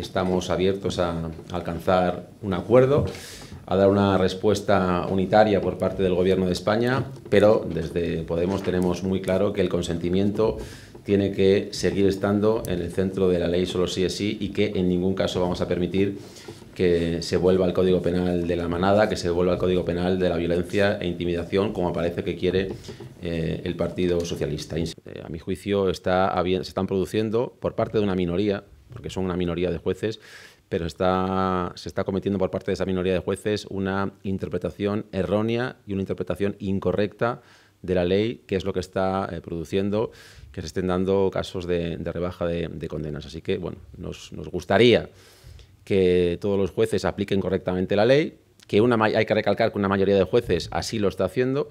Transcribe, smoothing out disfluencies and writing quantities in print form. estamos abiertos a alcanzar un acuerdo, a dar una respuesta unitaria por parte del Gobierno de España, pero desde Podemos tenemos muy claro que el consentimiento tiene que seguir estando en el centro de la ley solo sí es sí, y que en ningún caso vamos a permitir que se vuelva al Código Penal de la manada, que se vuelva al Código Penal de la violencia e intimidación, como parece que quiere el Partido Socialista. A mi juicio se están produciendo por parte de una minoría, porque son una minoría de jueces, pero se está cometiendo por parte de esa minoría de jueces una interpretación errónea y una interpretación incorrecta de la ley, que es lo que está produciendo que se estén dando casos de rebaja de condenas. Así que, bueno, nos gustaría que todos los jueces apliquen correctamente la ley, hay que recalcar que una mayoría de jueces así lo está haciendo.